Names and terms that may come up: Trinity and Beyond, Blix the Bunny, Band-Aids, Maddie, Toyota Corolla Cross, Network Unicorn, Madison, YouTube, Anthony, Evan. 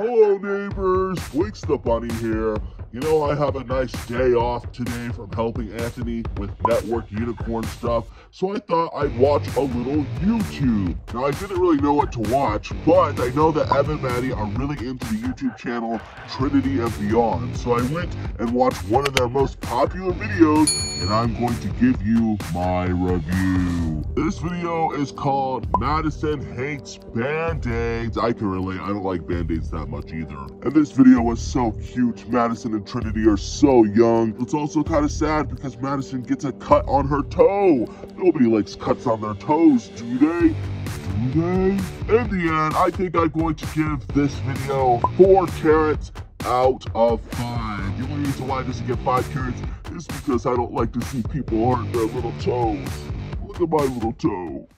Hello neighbors, Blix the Bunny here. You know, I have a nice day off today from helping Anthony with Network Unicorn stuff, so I thought I'd watch a little YouTube. Now, I didn't really know what to watch, but I know that Evan and Maddie are really into the YouTube channel Trinity and Beyond, so I went and watched one of their most popular videos, and I'm going to give you my review. This video is called Madison Hates Band-Aids. I can relate, I don't like Band-Aids that much either. And this video was so cute. Madison and Trinity are so young. It's also kind of sad because Madison gets a cut on her toe. Nobody likes cuts on their toes, do they? Do they? In the end, I think I'm going to give this video 4 carrots out of 5. The only reason why it doesn't get 5 carrots is because I don't like to see people hurt their little toes. Look at my little toe.